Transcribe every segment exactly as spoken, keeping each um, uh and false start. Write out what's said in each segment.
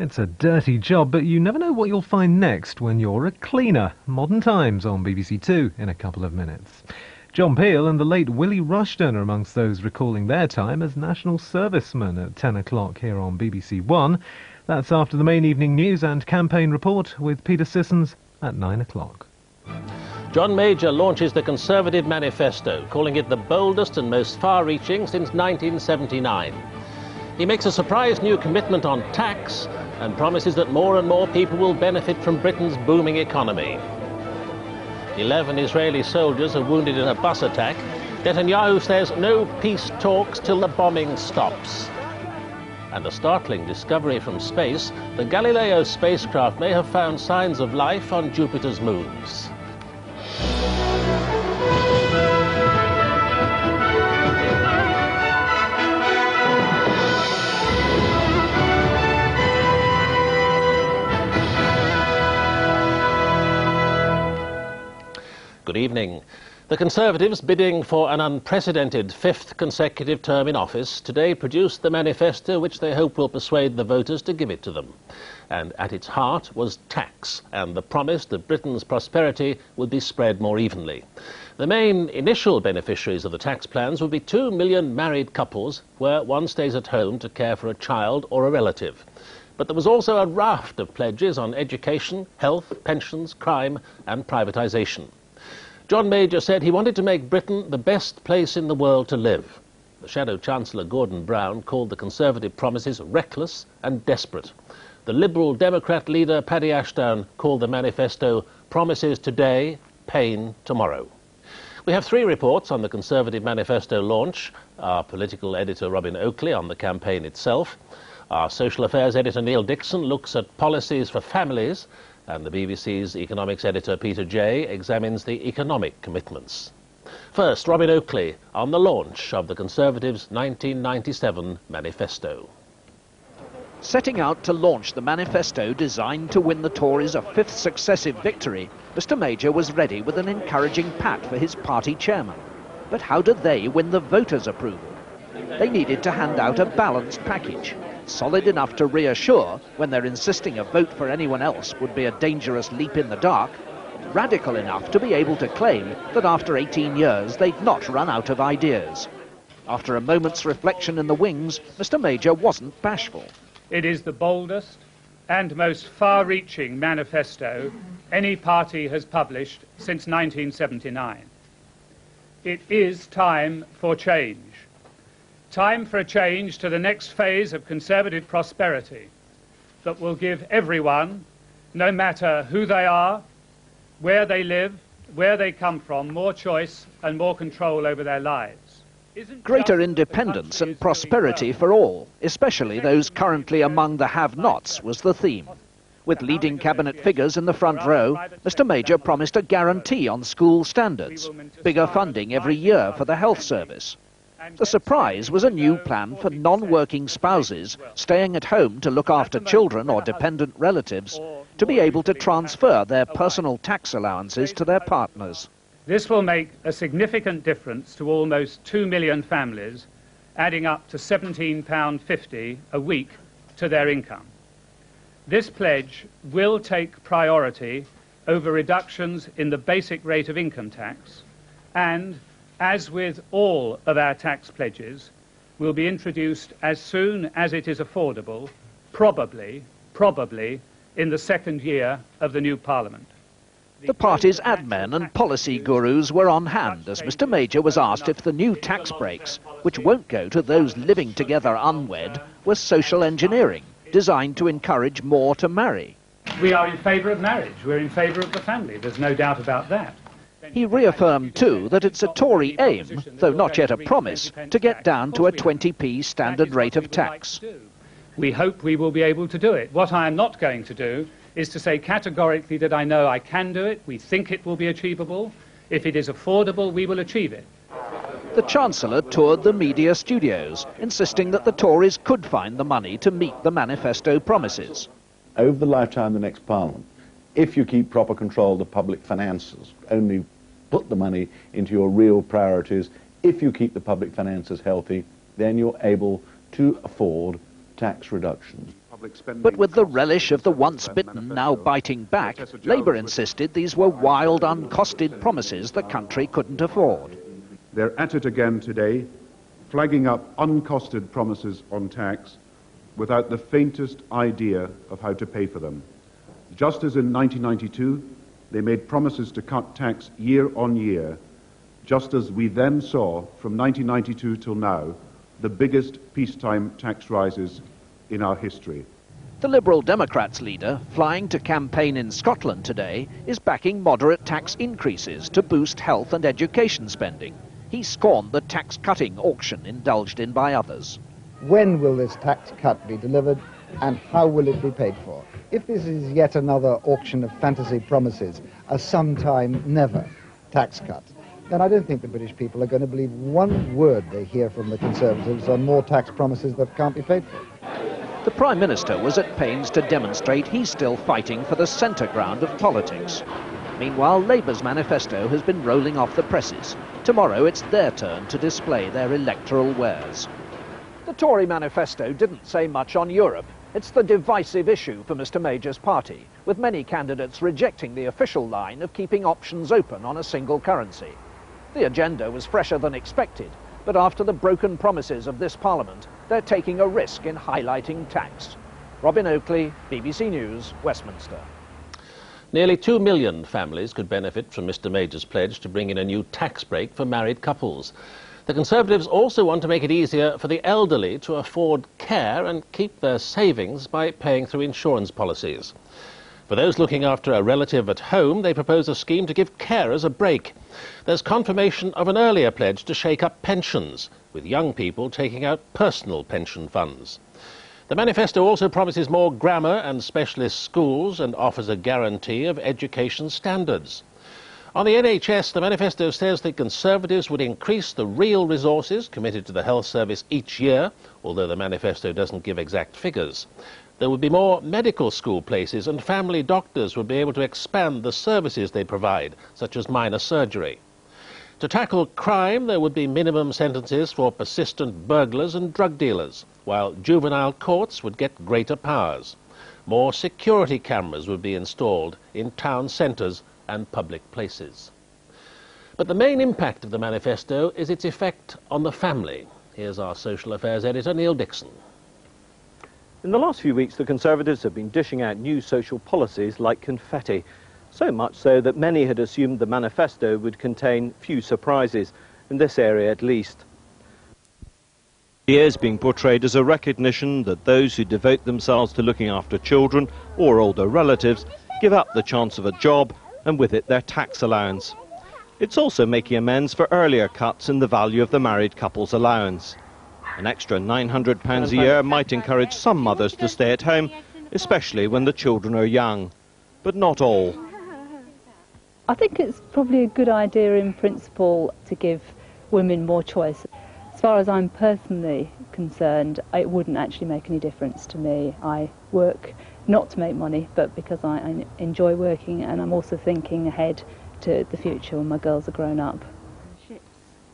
It's a dirty job, but you never know what you'll find next when you're a cleaner. Modern Times on B B C Two in a couple of minutes. John Peel and the late Willie Rushton are amongst those recalling their time as national servicemen at ten o'clock here on B B C One. That's after the main evening news and campaign report with Peter Sissons at nine o'clock. John Major launches the Conservative Manifesto, calling it the boldest and most far-reaching since nineteen seventy-nine. He makes a surprise new commitment on tax and promises that more and more people will benefit from Britain's booming economy. Eleven Israeli soldiers are wounded in a bus attack. Netanyahu says no peace talks till the bombing stops. And a startling discovery from space, the Galileo spacecraft may have found signs of life on Jupiter's moons. Good evening. The Conservatives, bidding for an unprecedented fifth consecutive term in office, today produced the manifesto which they hope will persuade the voters to give it to them. And at its heart was tax and the promise that Britain's prosperity would be spread more evenly. The main initial beneficiaries of the tax plans would be two million married couples where one stays at home to care for a child or a relative. But there was also a raft of pledges on education, health, pensions, crime and privatisation. John Major said he wanted to make Britain the best place in the world to live. The Shadow Chancellor Gordon Brown called the Conservative promises reckless and desperate. The Liberal Democrat leader Paddy Ashdown called the manifesto promises today, pain tomorrow. We have three reports on the Conservative manifesto launch. Our political editor Robin Oakley on the campaign itself. Our social affairs editor Niall Dickson looks at policies for families. And the B B C's economics editor Peter Jay examines the economic commitments. First, Robin Oakley on the launch of the Conservatives' nineteen ninety-seven manifesto. Setting out to launch the manifesto designed to win the Tories a fifth successive victory, Mister Major was ready with an encouraging pat for his party chairman. But how did they win the voters' approval? They needed to hand out a balanced package, solid enough to reassure when they're insisting a vote for anyone else would be a dangerous leap in the dark, radical enough to be able to claim that after eighteen years they'd not run out of ideas. After a moment's reflection in the wings, Mister Major wasn't bashful. It is the boldest and most far-reaching manifesto any party has published since nineteen seventy-nine. It is time for change. Time for a change to the next phase of Conservative prosperity that will give everyone, no matter who they are, where they live, where they come from, more choice and more control over their lives. Greater independence and prosperity for all, especially those currently among the have-nots, was the theme. With leading cabinet figures in the front row, Mister Major promised a guarantee on school standards, bigger funding every year for the health service. The surprise was a new plan for non-working spouses staying at home to look after children or dependent relatives to be able to transfer their personal tax allowances to their partners. This will make a significant difference to almost two million families, adding up to seventeen pounds fifty a week to their income. This pledge will take priority over reductions in the basic rate of income tax and, as with all of our tax pledges, will be introduced as soon as it is affordable, probably, probably, in the second year of the new Parliament. The party's admin and policy gurus were on hand as Mister Major was asked if the new tax breaks, which won't go to those living together unwed, was social engineering, designed to encourage more to marry. We are in favour of marriage. We're in favour of the family. There's no doubt about that. He reaffirmed, too, that it's a Tory aim, though not yet a promise, to get down to a twenty p standard rate of tax. We hope we will be able to do it. What I am not going to do is to say categorically that I know I can do it, we think it will be achievable. If it is affordable, we will achieve it. The Chancellor toured the media studios, insisting that the Tories could find the money to meet the manifesto promises. Over the lifetime of the next Parliament, if you keep proper control of the public finances, only put the money into your real priorities, if you keep the public finances healthy, then you're able to afford tax reductions. But with the relish of the once bitten, now biting back, Labour insisted these were wild, uncosted promises the country couldn't afford. They're at it again today, flagging up uncosted promises on tax without the faintest idea of how to pay for them. Just as in nineteen ninety-two, they made promises to cut tax year on year, just as we then saw from nineteen ninety-two till now the biggest peacetime tax rises in our history. The Liberal Democrats leader, flying to campaign in Scotland today, is backing moderate tax increases to boost health and education spending. He scorned the tax-cutting auction indulged in by others. When will this tax cut be delivered and how will it be paid for? If this is yet another auction of fantasy promises, a sometime never tax cut, then I don't think the British people are going to believe one word they hear from the Conservatives on more tax promises that can't be paid for. The Prime Minister was at pains to demonstrate he's still fighting for the centre ground of politics. Meanwhile, Labour's manifesto has been rolling off the presses. Tomorrow it's their turn to display their electoral wares. The Tory manifesto didn't say much on Europe. It's the divisive issue for Mr Major's party, with many candidates rejecting the official line of keeping options open on a single currency. The agenda was fresher than expected, but after the broken promises of this Parliament, they're taking a risk in highlighting tax. Robin Oakley, B B C News, Westminster. Nearly two million families could benefit from Mr Major's pledge to bring in a new tax break for married couples. The Conservatives also want to make it easier for the elderly to afford care and keep their savings by paying through insurance policies. For those looking after a relative at home, they propose a scheme to give carers a break. There's confirmation of an earlier pledge to shake up pensions, with young people taking out personal pension funds. The manifesto also promises more grammar and specialist schools and offers a guarantee of education standards. On the N H S, the manifesto says the Conservatives would increase the real resources committed to the health service each year, although the manifesto doesn't give exact figures. There would be more medical school places and family doctors would be able to expand the services they provide, such as minor surgery. To tackle crime, there would be minimum sentences for persistent burglars and drug dealers, while juvenile courts would get greater powers. More security cameras would be installed in town centres and public places. But the main impact of the manifesto is its effect on the family. Here's our social affairs editor, Niall Dickson. In the last few weeks, the Conservatives have been dishing out new social policies like confetti, so much so that many had assumed the manifesto would contain few surprises, in this area at least. It is being portrayed as a recognition that those who devote themselves to looking after children or older relatives give up the chance of a job and with it their tax allowance. It's also making amends for earlier cuts in the value of the married couple's allowance. An extra nine hundred pounds a year might encourage some mothers to stay at home, especially when the children are young, but not all. I think it's probably a good idea in principle to give women more choice. As far as I'm personally concerned, it wouldn't actually make any difference to me. I work not to make money, but because I, I enjoy working, and I'm also thinking ahead to the future when my girls are grown up.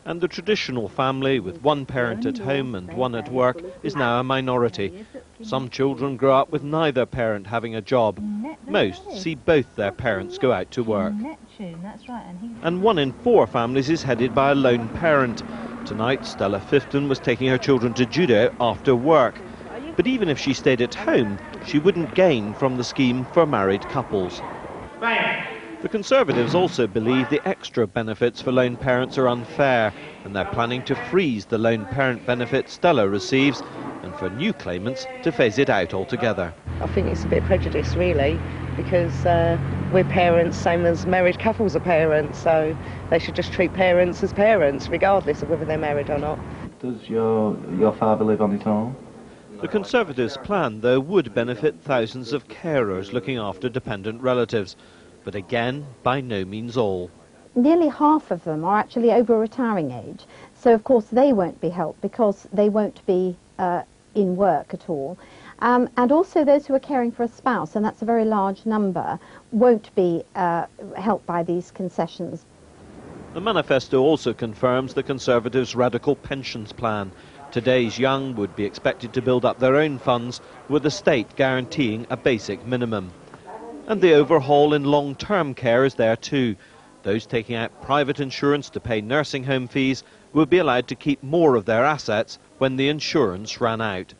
And the traditional family with one parent at home and one at work is now a minority. Some children grow up with neither parent having a job. Most see both their parents go out to work. And one in four families is headed by a lone parent. Tonight, Stella Fifton was taking her children to judo after work. But even if she stayed at home, she wouldn't gain from the scheme for married couples. Bam. The Conservatives also believe the extra benefits for lone parents are unfair, and they're planning to freeze the lone parent benefit Stella receives and for new claimants to phase it out altogether. I think it's a bit prejudiced really, because uh, we're parents same as married couples are parents, so they should just treat parents as parents regardless of whether they're married or not. Does your, your father live on his own? The Conservatives' plan though would benefit thousands of carers looking after dependent relatives. But again, by no means all. Nearly half of them are actually over retiring age, so of course they won't be helped because they won't be uh, in work at all. Um, and also those who are caring for a spouse, and that's a very large number, won't be uh, helped by these concessions. The manifesto also confirms the Conservatives' radical pensions plan. Today's young would be expected to build up their own funds with the state guaranteeing a basic minimum. And the overhaul in long-term care is there too. Those taking out private insurance to pay nursing home fees will be allowed to keep more of their assets when the insurance ran out.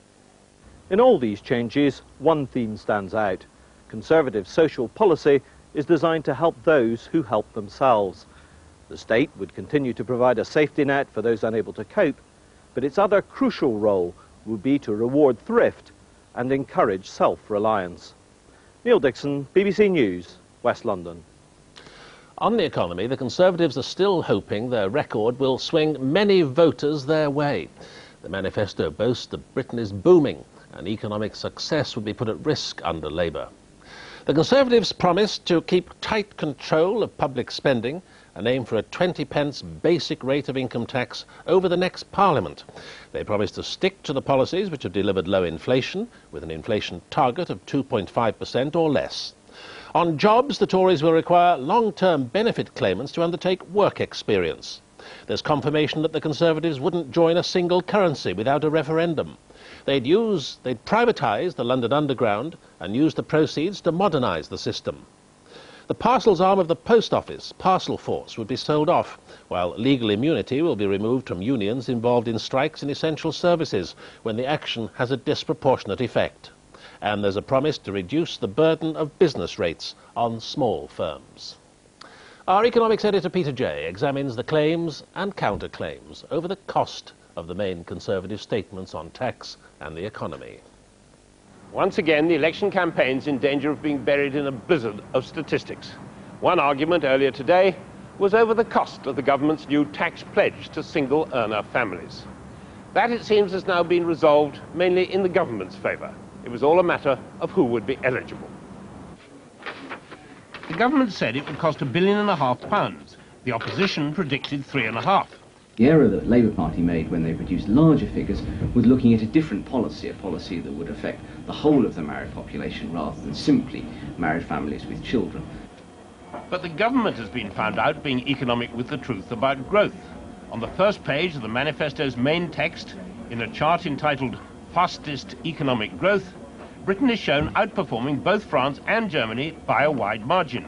In all these changes, one theme stands out. Conservative social policy is designed to help those who help themselves. The state would continue to provide a safety net for those unable to cope, but its other crucial role would be to reward thrift and encourage self-reliance. Niall Dickson, B B C News, West London. On the economy, the Conservatives are still hoping their record will swing many voters their way. The manifesto boasts that Britain is booming and economic success would be put at risk under Labour. The Conservatives promised to keep tight control of public spending and aim for a twenty pence basic rate of income tax over the next Parliament. They promised to stick to the policies which have delivered low inflation, with an inflation target of two point five percent or less. On jobs, the Tories will require long-term benefit claimants to undertake work experience. There's confirmation that the Conservatives wouldn't join a single currency without a referendum. They'd use, they'd privatise the London Underground and use the proceeds to modernise the system. The parcels arm of the post office, Parcel Force, would be sold off, while legal immunity will be removed from unions involved in strikes in essential services when the action has a disproportionate effect. And there's a promise to reduce the burden of business rates on small firms. Our economics editor Peter Jay examines the claims and counterclaims over the cost of the main Conservative statements on tax and the economy. Once again, the election campaign's in danger of being buried in a blizzard of statistics. One argument earlier today was over the cost of the government's new tax pledge to single-earner families. That, it seems, has now been resolved mainly in the government's favour. It was all a matter of who would be eligible. The government said it would cost a billion and a half pounds. The opposition predicted three and a half. The error that the Labour Party made when they produced larger figures was looking at a different policy, a policy that would affect the whole of the married population rather than simply married families with children. But the government has been found out being economic with the truth about growth. On the first page of the manifesto's main text, in a chart entitled Fastest Economic Growth, Britain is shown outperforming both France and Germany by a wide margin.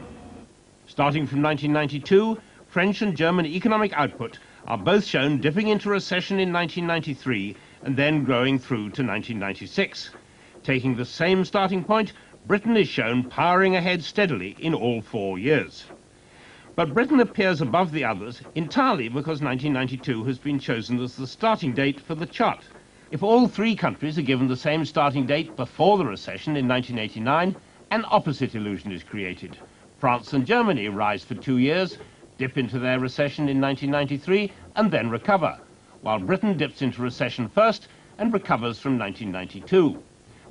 Starting from nineteen ninety-two, French and German economic output are both shown dipping into recession in nineteen ninety-three and then growing through to nineteen ninety-six. Taking the same starting point, Britain is shown powering ahead steadily in all four years. But Britain appears above the others entirely because nineteen ninety-two has been chosen as the starting date for the chart. If all three countries are given the same starting date before the recession in nineteen eighty-nine, an opposite illusion is created. France and Germany rise for two years, dip into their recession in nineteen ninety-three and then recover, while Britain dips into recession first and recovers from nineteen ninety-two.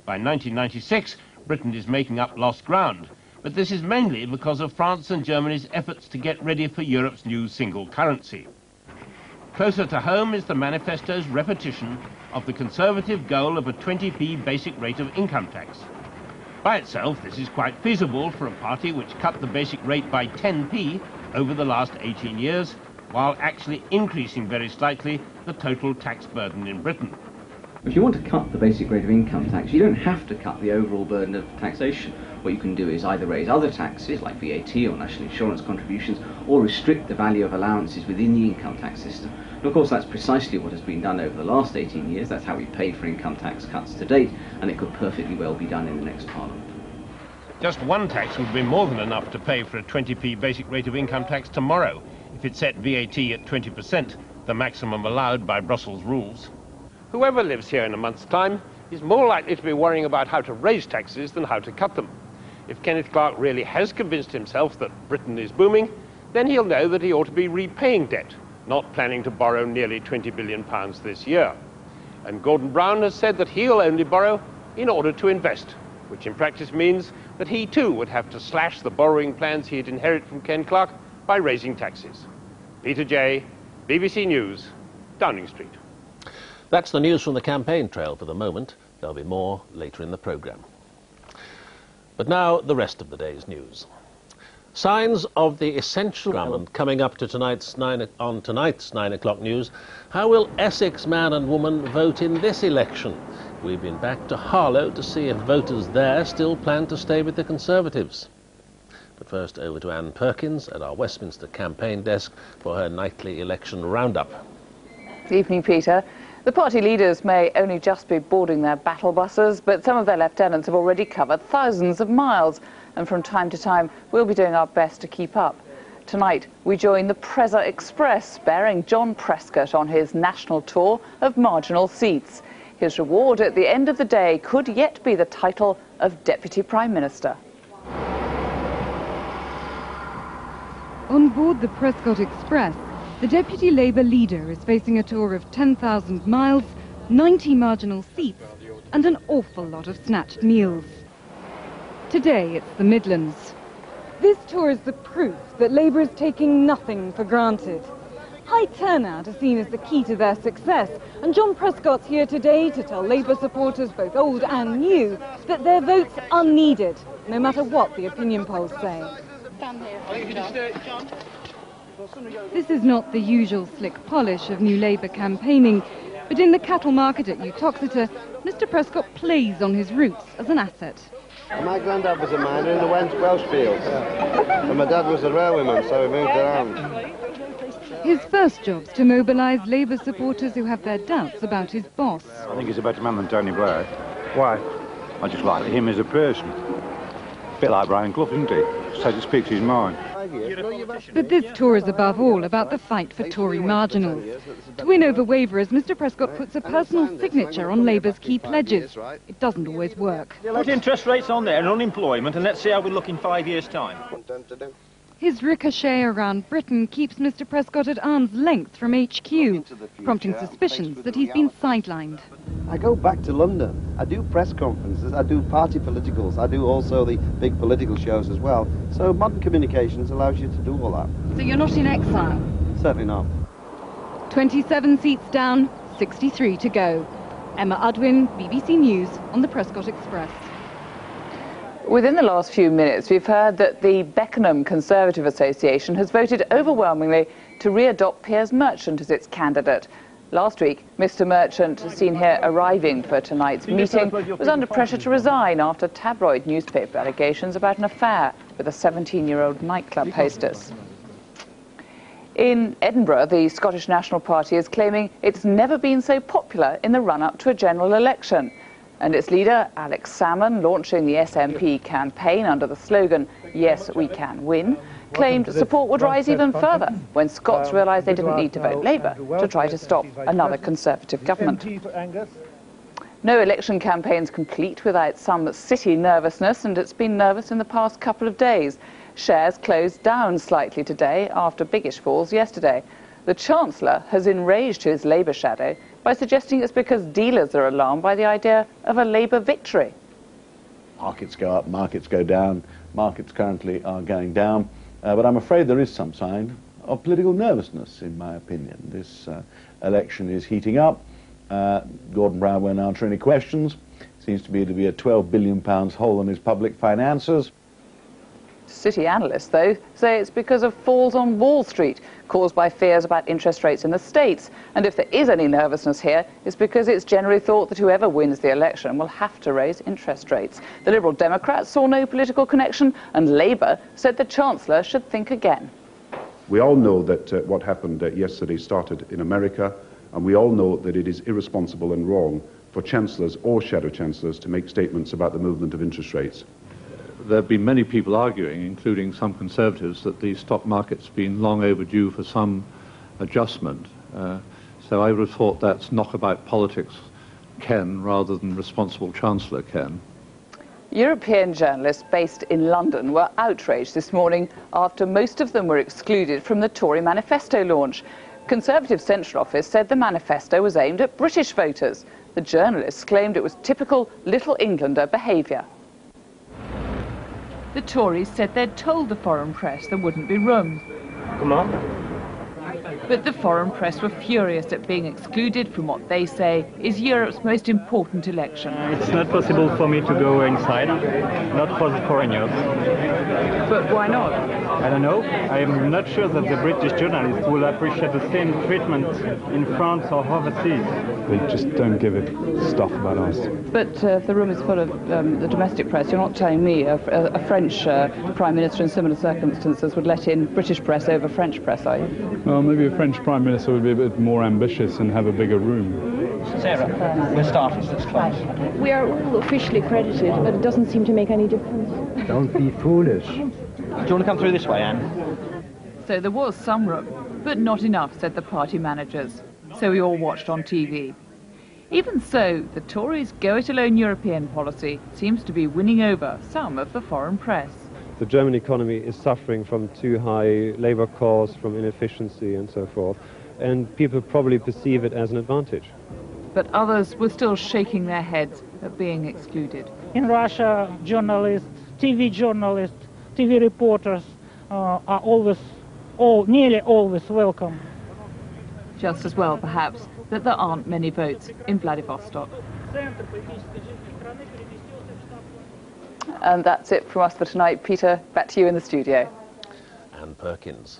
By nineteen ninety-six, Britain is making up lost ground, but this is mainly because of France and Germany's efforts to get ready for Europe's new single currency. Closer to home is the manifesto's repetition of the Conservative goal of a twenty p basic rate of income tax. By itself, this is quite feasible for a party which cut the basic rate by ten p over the last eighteen years, while actually increasing very slightly the total tax burden in Britain. If you want to cut the basic rate of income tax, you don't have to cut the overall burden of taxation. What you can do is either raise other taxes, like V A T or national insurance contributions, or restrict the value of allowances within the income tax system. And of course, that's precisely what has been done over the last eighteen years. That's how we paid for income tax cuts to date, and it could perfectly well be done in the next Parliament. Just one tax would be more than enough to pay for a twenty p basic rate of income tax tomorrow, if it set V A T at twenty percent, the maximum allowed by Brussels rules. Whoever lives here in a month's time is more likely to be worrying about how to raise taxes than how to cut them. If Kenneth Clarke really has convinced himself that Britain is booming, then he'll know that he ought to be repaying debt, not planning to borrow nearly twenty billion pounds this year. And Gordon Brown has said that he'll only borrow in order to invest, which in practice means that he too would have to slash the borrowing plans he'd inherit from Ken Clarke by raising taxes. Peter Jay, B B C News, Downing Street. That's the news from the campaign trail for the moment. There'll be more later in the programme. But now, the rest of the day's news. Signs of the essential element coming up to tonight's nine, on tonight's nine o'clock news. How will Essex man and woman vote in this election? We've been back to Harlow to see if voters there still plan to stay with the Conservatives. But first, over to Anne Perkins at our Westminster campaign desk for her nightly election roundup. Good evening, Peter. The party leaders may only just be boarding their battle buses, but some of their lieutenants have already covered thousands of miles, and from time to time we'll be doing our best to keep up. Tonight we join the Preza Express, bearing John Prescott on his national tour of marginal seats. His reward at the end of the day could yet be the title of Deputy Prime Minister. On board the Prescott Express, the Deputy Labour leader is facing a tour of ten thousand miles, ninety marginal seats and an awful lot of snatched meals. Today it's the Midlands. This tour is the proof that Labour is taking nothing for granted. High turnout is seen as the key to their success, and John Prescott's here today to tell Labour supporters, both old and new, that their votes are needed, no matter what the opinion polls say. Stand here, John. This is not the usual slick polish of new Labour campaigning, but in the cattle market at Uttoxeter, Mr Prescott plays on his roots as an asset. My granddad was a miner in the Welsh fields, and my dad was a railwayman, so we moved around. His first job's to mobilise Labour supporters who have their doubts about his boss. I think he's a better man than Tony Blair. Why? I just like him as a person. A bit like Brian Clough, isn't he? So to speak to his mind. But this tour is above all about the fight for Tory marginals. To win over waverers, Mr Prescott puts a personal signature on Labour's key pledges. It doesn't always work. Put interest rates on there and unemployment, and let's see how we look in five years' time. His ricochet around Britain keeps Mr Prescott at arm's length from H Q, prompting suspicions that he's been sidelined. I go back to London. I do press conferences, I do party politicals, I do also the big political shows as well. So modern communications allows you to do all that. So you're not in exile? Certainly not. twenty-seven seats down, sixty-three to go. Emma Adwin, B B C News, on the Prescott Express. Within the last few minutes, we've heard that the Beckenham Conservative Association has voted overwhelmingly to re-adopt Piers Merchant as its candidate. Last week, Mr Merchant, seen here arriving for tonight's meeting, was under pressure to resign after tabloid newspaper allegations about an affair with a seventeen-year-old nightclub hostess. In Edinburgh, the Scottish National Party is claiming it's never been so popular in the run-up to a general election, and its leader, Alex Salmon, launching the S N P campaign under the slogan, "Yes, we can win," claimed support would rise even further when Scots realised they didn't need to vote Labour to try to stop another Conservative government. No election campaign's complete without some city nervousness, and it's been nervous in the past couple of days. Shares closed down slightly today after biggish falls yesterday. The Chancellor has enraged his Labour shadow by suggesting it's because dealers are alarmed by the idea of a Labour victory. Markets go up, markets go down, markets currently are going down. Uh, but I'm afraid there is some sign of political nervousness, in my opinion. This uh, election is heating up. Uh, Gordon Brown won't answer any questions. Seems to be to be a twelve billion pounds hole in his public finances. City analysts, though, say it's because of falls on Wall Street caused by fears about interest rates in the States. And if there is any nervousness here, it's because it's generally thought that whoever wins the election will have to raise interest rates. The Liberal Democrats saw no political connection, and Labour said the Chancellor should think again. We all know that uh, what happened uh, yesterday started in America, and we all know that it is irresponsible and wrong for Chancellors or Shadow Chancellors to make statements about the movement of interest rates. There have been many people arguing, including some Conservatives, that the stock market's been long overdue for some adjustment. Uh, so I would have thought that's knockabout politics, Ken, rather than responsible Chancellor Ken. European journalists based in London were outraged this morning after most of them were excluded from the Tory manifesto launch. Conservative Central Office said the manifesto was aimed at British voters. The journalists claimed it was typical Little Englander behaviour. The Tories said they'd told the foreign press there wouldn't be room. Come on. but the foreign press were furious at being excluded from what they say is Europe's most important election. It's not possible for me to go inside, not for the foreigners. But why not? I don't know. I'm not sure that the British journalists will appreciate the same treatment in France or overseas. They just don't give a stuff about us. But uh, the room is full of um, the domestic press. You're not telling me a, a, a French uh, Prime Minister in similar circumstances would let in British press over French press, are you? Well, maybe a French Prime Minister would be a bit more ambitious and have a bigger room. Sarah, we're starters, that's class. We are all officially credited, but it doesn't seem to make any difference. Don't be foolish. Do you want to come through this way, Anne? So there was some room, but not enough, said the party managers. So we all watched on T V. Even so, the Tories' go-it-alone European policy seems to be winning over some of the foreign press. The German economy is suffering from too high labour costs, from inefficiency and so forth, and people probably perceive it as an advantage. But others were still shaking their heads at being excluded. In Russia, journalists, T V journalists, T V reporters uh, are always, all, nearly always welcome. Just as well, perhaps, that there aren't many votes in Vladivostok. And that's it from us for tonight. Peter, back to you in the studio. Anne Perkins.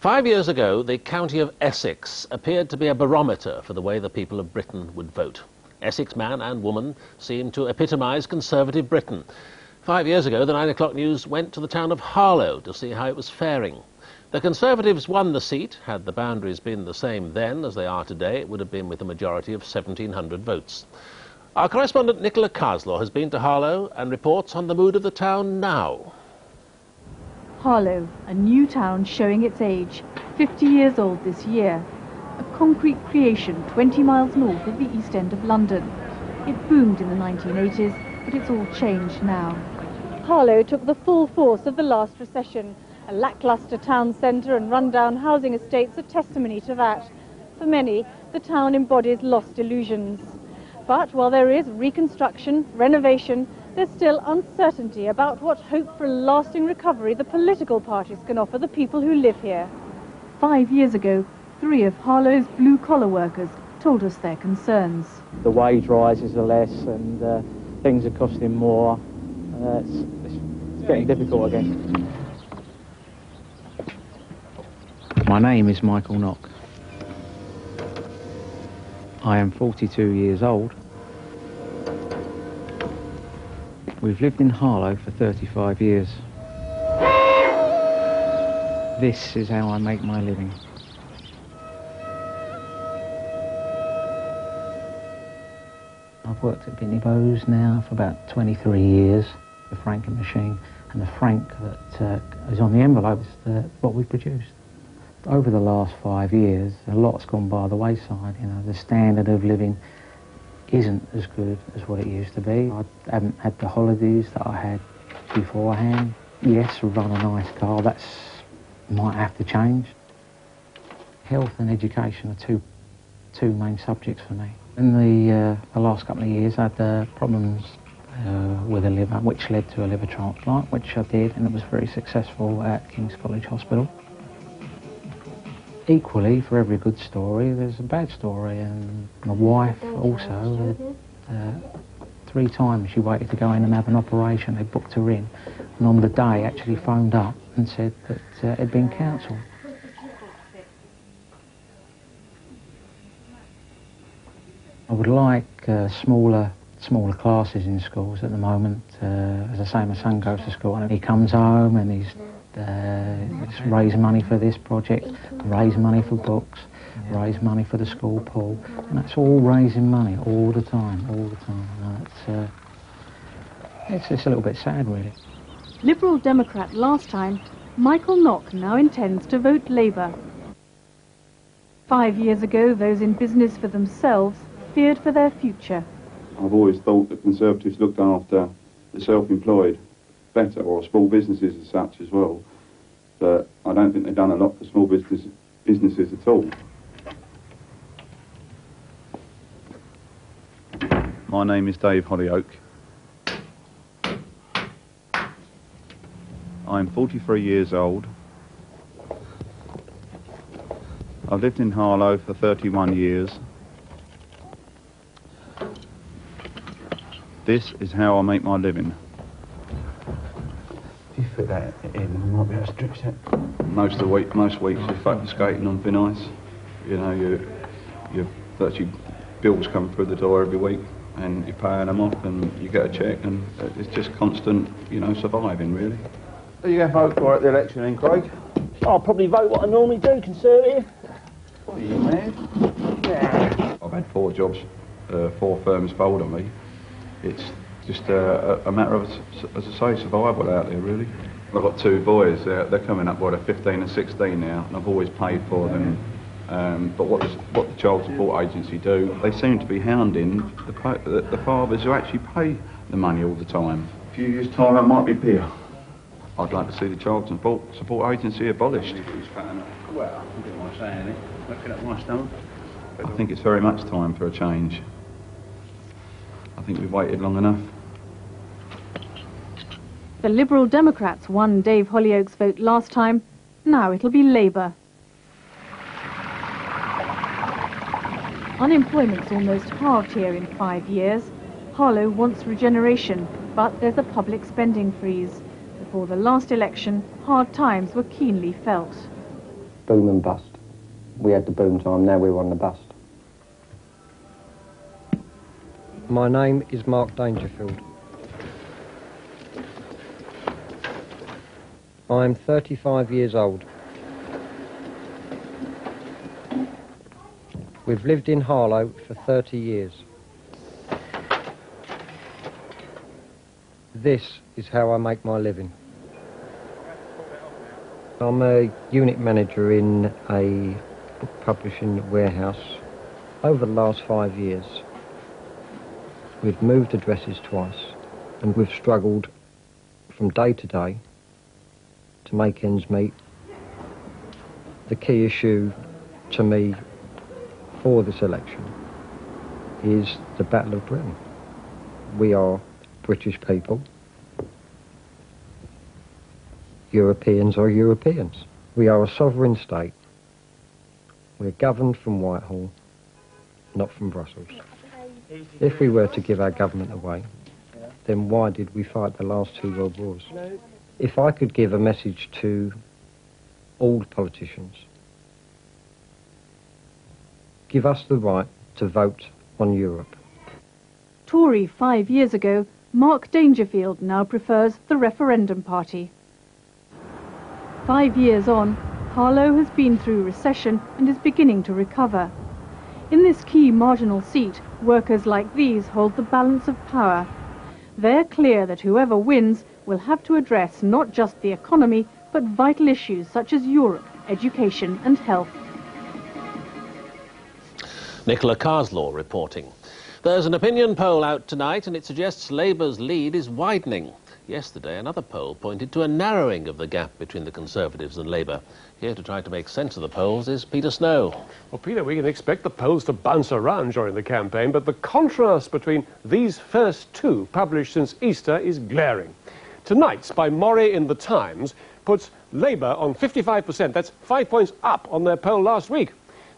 Five years ago, the county of Essex appeared to be a barometer for the way the people of Britain would vote. Essex man and woman seemed to epitomise Conservative Britain. Five years ago, the nine o'clock news went to the town of Harlow to see how it was faring. The Conservatives won the seat. Had the boundaries been the same then as they are today, it would have been with a majority of seventeen hundred votes. Our correspondent Nicola Carslaw has been to Harlow and reports on the mood of the town now. Harlow, a new town showing its age, fifty years old this year. A concrete creation twenty miles north of the east end of London. It boomed in the nineteen eighties, but it's all changed now. Harlow took the full force of the last recession. A lacklustre town centre and run-down housing estates are testimony to that. For many, the town embodies lost illusions. But while there is reconstruction, renovation, there's still uncertainty about what hope for a lasting recovery the political parties can offer the people who live here. Five years ago, three of Harlow's blue-collar workers told us their concerns. The wage rises are less and uh, things are costing more. Uh, it's, it's getting difficult again. My name is Michael Knock. I am forty-two years old. We've lived in Harlow for thirty-five years. This is how I make my living. I've worked at Pitney Bowes now for about twenty-three years. The franking machine and the frank that uh, is on the envelope is the, what we've produced. Over the last five years, a lot's gone by the wayside. You know, the standard of living isn't as good as what it used to be. I haven't had the holidays that I had beforehand. Yes, run a nice car, that's might have to change. Health and education are two two main subjects for me. In the, uh, the last couple of years, I had uh, problems uh, with the liver, which led to a liver transplant, which I did, and it was very successful at King's College Hospital. Equally, for every good story, there's a bad story, and my wife also, uh, three times she waited to go in and have an operation. They booked her in, and on the day actually phoned up and said that uh, it had been cancelled. I would like uh, smaller smaller classes in schools at the moment. Uh, as I say, my son goes to school and he comes home and he's Uh, just raise money for this project, raise money for books, raise money for the school pool, and that's all raising money all the time, all the time. And it's, uh, it's just a little bit sad, really. Liberal Democrat last time, Michael Knock now intends to vote Labour. Five years ago, those in business for themselves feared for their future. I've always thought the Conservatives looked after the self-employed better, or small businesses as such as well, but I don't think they've done a lot for small business, businesses at all. My name is Dave Hollyoak. I'm forty-three years old. I've lived in Harlow for thirty-one years. This is how I make my living. If you put that in, we might be able to stretch that. Most of the week, most weeks, you're fucking skating on thin ice. You know, you, you virtually bills come through the door every week, and you're paying them off, and you get a cheque, and it's just constant, you know, surviving really. Are you going to vote for at the election then, Craig? I'll probably vote what I normally do, Conservative. What are you, man? Yeah. I've had four jobs, uh, four firms fold on me. It's just uh, a matter of, as I say, survival out there really. I've got two boys, they're, they're coming up, what, they're fifteen and sixteen now, and I've always paid for them. Um, but what, does, what the child support agency do, they seem to be hounding the, the, the fathers who actually pay the money all the time. A few years' time that might be bigger. I'd like to see the child support, support agency abolished. Well, I don't want to say anything. Looking at my stomach. I think it's very much time for a change. I think we've waited long enough. The Liberal Democrats won Dave Hollyoak's vote last time. Now it'll be Labour. Unemployment's almost halved here in five years. Harlow wants regeneration, but there's a public spending freeze. Before the last election, hard times were keenly felt. Boom and bust. We had the boom time, now we're on the bust. My name is Mark Dangerfield. I am thirty-five years old. We've lived in Harlow for thirty years. This is how I make my living. I'm a unit manager in a book publishing warehouse over the last five years. We've moved addresses twice and we've struggled from day to day to make ends meet. The key issue to me for this election is the Battle of Britain. We are British people. Europeans are Europeans. We are a sovereign state. We're governed from Whitehall, not from Brussels. If we were to give our government away, then why did we fight the last two world wars? If I could give a message to all politicians, give us the right to vote on Europe. Tory five years ago, Mark Dangerfield now prefers the referendum party. Five years on, Harlow has been through recession and is beginning to recover. In this key marginal seat, workers like these hold the balance of power. They're clear that whoever wins will have to address not just the economy, but vital issues such as Europe, education and health. Nicola Carslaw reporting. There's an opinion poll out tonight, and it suggests Labour's lead is widening. Yesterday, another poll pointed to a narrowing of the gap between the Conservatives and Labour. Here to try to make sense of the polls is Peter Snow. Well, Peter, we can expect the polls to bounce around during the campaign, but the contrast between these first two published since Easter is glaring. Tonight's by MORI in The Times puts Labour on fifty-five percent. That's five points up on their poll last week.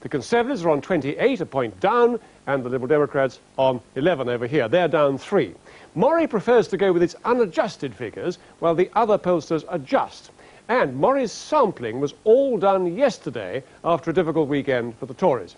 The Conservatives are on twenty-eight, a point down, and the Liberal Democrats on eleven over here. They're down three. MORI prefers to go with its unadjusted figures, while the other pollsters adjust. And MORI's sampling was all done yesterday after a difficult weekend for the Tories.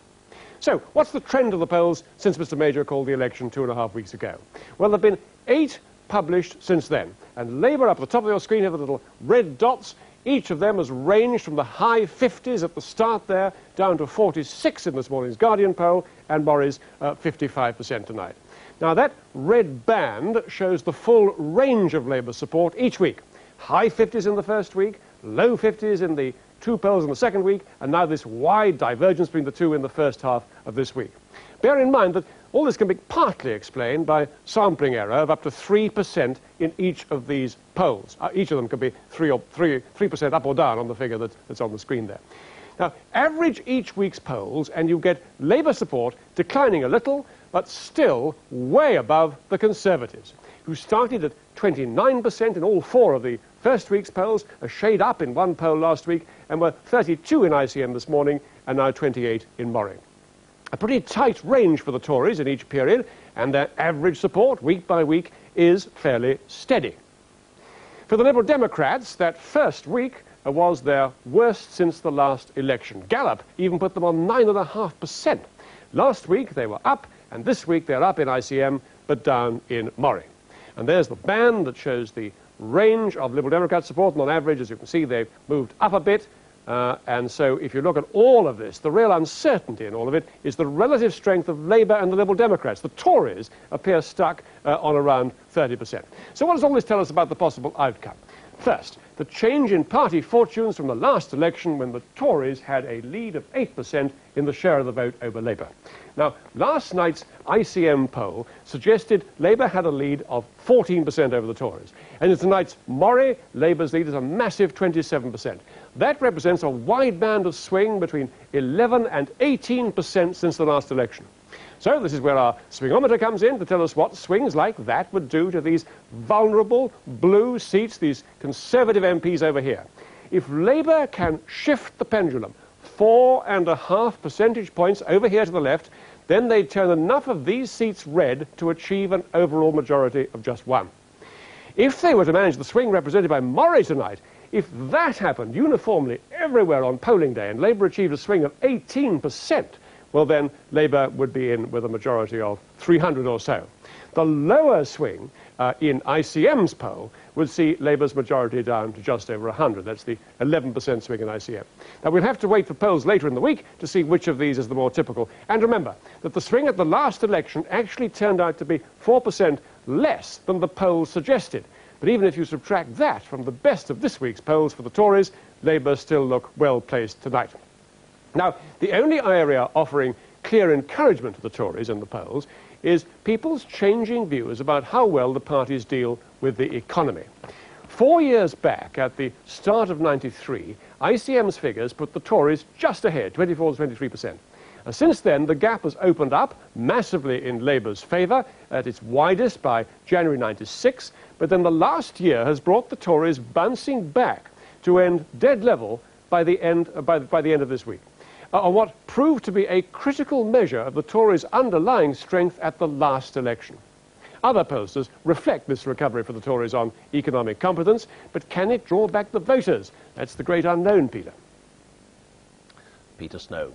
So, what's the trend of the polls since Mister Major called the election two and a half weeks ago? Well, there have been eight published since then. And Labour, up at the top of your screen, have the little red dots. Each of them has ranged from the high fifties at the start there down to forty-six in this morning's Guardian poll, and MORI's uh, fifty-five percent tonight. Now that red band shows the full range of Labour support each week. High fifties in the first week, low fifties in the two polls in the second week, and now this wide divergence between the two in the first half of this week. Bear in mind that all this can be partly explained by sampling error of up to three percent in each of these polls. Uh, each of them could be three or three, three percent up or down on the figure that, that's on the screen there. Now, average each week's polls and you get Labour support declining a little, but still way above the Conservatives, who started at twenty-nine percent in all four of the first week's polls, a shade up in one poll last week, and were thirty-two in I C M this morning, and now twenty-eight in MORI. A pretty tight range for the Tories in each period, and their average support, week by week, is fairly steady. For the Liberal Democrats, that first week was their worst since the last election. Gallup even put them on nine point five percent. Last week they were up, and this week they're up in I C M, but down in MORI. And there's the band that shows the range of Liberal Democrat support, and on average, as you can see, they've moved up a bit. Uh, and so if you look at all of this, the real uncertainty in all of it is the relative strength of Labour and the Liberal Democrats. The Tories appear stuck uh, on around thirty percent. So what does all this tell us about the possible outcome? First, the change in party fortunes from the last election, when the Tories had a lead of eight percent in the share of the vote over Labour. Now, last night's I C M poll suggested Labour had a lead of fourteen percent over the Tories. And in tonight's MORI, Labour's lead is a massive twenty-seven percent. That represents a wide band of swing between eleven and eighteen percent since the last election. So this is where our swingometer comes in to tell us what swings like that would do to these vulnerable blue seats, these Conservative M Ps over here. If Labour can shift the pendulum four and a half percentage points over here to the left, then they turn enough of these seats red to achieve an overall majority of just one. If they were to manage the swing represented by MORI tonight, if that happened uniformly everywhere on polling day and Labour achieved a swing of eighteen percent, well, then Labour would be in with a majority of three hundred or so. The lower swing uh, in I C M's poll would see Labour's majority down to just over one hundred. That's the eleven percent swing in I C M. Now, we'll have to wait for polls later in the week to see which of these is the more typical. And remember that the swing at the last election actually turned out to be four percent less than the polls suggested. But even if you subtract that from the best of this week's polls for the Tories, Labour still look well placed tonight. Now, the only area offering clear encouragement to the Tories in the polls is people's changing views about how well the parties deal with the economy. Four years back, at the start of ninety-three, I C M's figures put the Tories just ahead, twenty-four to twenty-three percent. And since then, the gap has opened up massively in Labour's favour, at its widest by January ninety-six, but then the last year has brought the Tories bouncing back to end dead level by the end, uh, by, by the end of this week. Uh, on what proved to be a critical measure of the Tories' underlying strength at the last election. Other pollsters reflect this recovery for the Tories on economic competence, but can it draw back the voters? That's the great unknown, Peter. Peter Snow.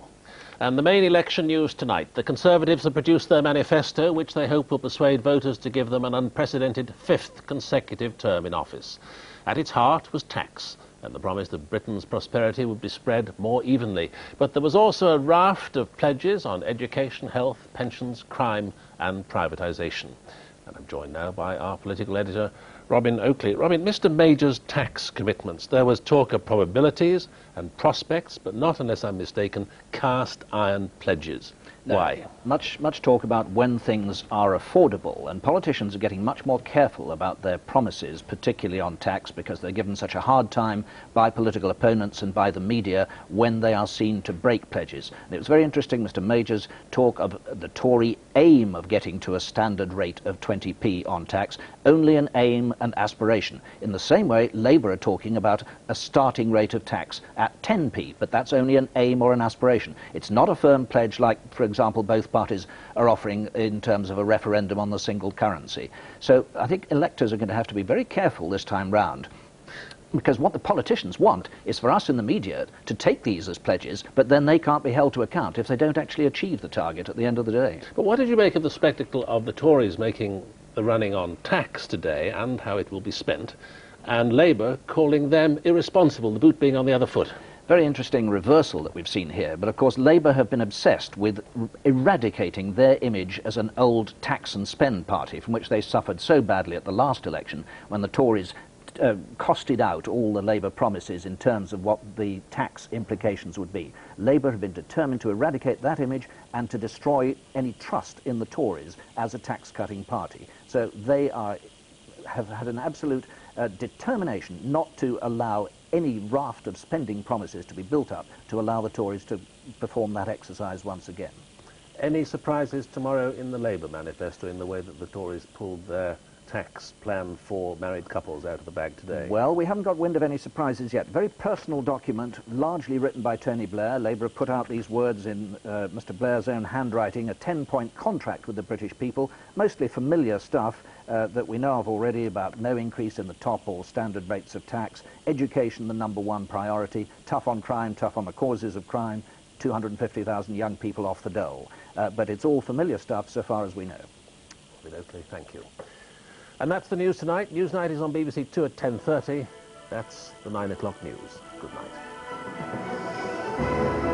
And the main election news tonight. The Conservatives have produced their manifesto, which they hope will persuade voters to give them an unprecedented fifth consecutive term in office. At its heart was tax, and the promise that Britain's prosperity would be spread more evenly. But there was also a raft of pledges on education, health, pensions, crime and privatisation. And I'm joined now by our political editor, Robin Oakley. Robin, Mister Major's tax commitments. There was talk of probabilities and prospects, but not, unless I'm mistaken, cast iron pledges. No, why? Much, much talk about when things are affordable, and politicians are getting much more careful about their promises, particularly on tax, because they're given such a hard time by political opponents and by the media when they are seen to break pledges. And it was very interesting, Mister Major's talk of the Tory aim of getting to a standard rate of twenty p on tax, only an aim and aspiration. In the same way, Labour are talking about a starting rate of tax at ten p, but that's only an aim or an aspiration. It's not a firm pledge like, for example, example both parties are offering in terms of a referendum on the single currency. So I think electors are going to have to be very careful this time round, because what the politicians want is for us in the media to take these as pledges, but then they can't be held to account if they don't actually achieve the target at the end of the day. But what did you make of the spectacle of the Tories making the running on tax today and how it will be spent, and Labour calling them irresponsible, the boot being on the other foot? Very interesting reversal that we've seen here, but of course Labour have been obsessed with eradicating their image as an old tax and spend party, from which they suffered so badly at the last election when the Tories uh, costed out all the Labour promises in terms of what the tax implications would be. Labour have been determined to eradicate that image and to destroy any trust in the Tories as a tax-cutting party. So they are, have had an absolute uh, determination not to allow any raft of spending promises to be built up to allow the Tories to perform that exercise once again. Any surprises tomorrow in the Labour manifesto in the way that the Tories pulled their tax plan for married couples out of the bag today? Well, we haven't got wind of any surprises yet. Very personal document, largely written by Tony Blair. Labour put out these words in uh, Mr Blair's own handwriting, a ten-point contract with the British people, mostly familiar stuff uh, that we know of already about no increase in the top or standard rates of tax, education the number one priority, tough on crime, tough on the causes of crime, two hundred fifty thousand young people off the dole. Uh, but it's all familiar stuff so far as we know. Robin Oakley, thank you. And that's the news tonight. Newsnight is on B B C Two at ten thirty. That's the nine o'clock news. Good night.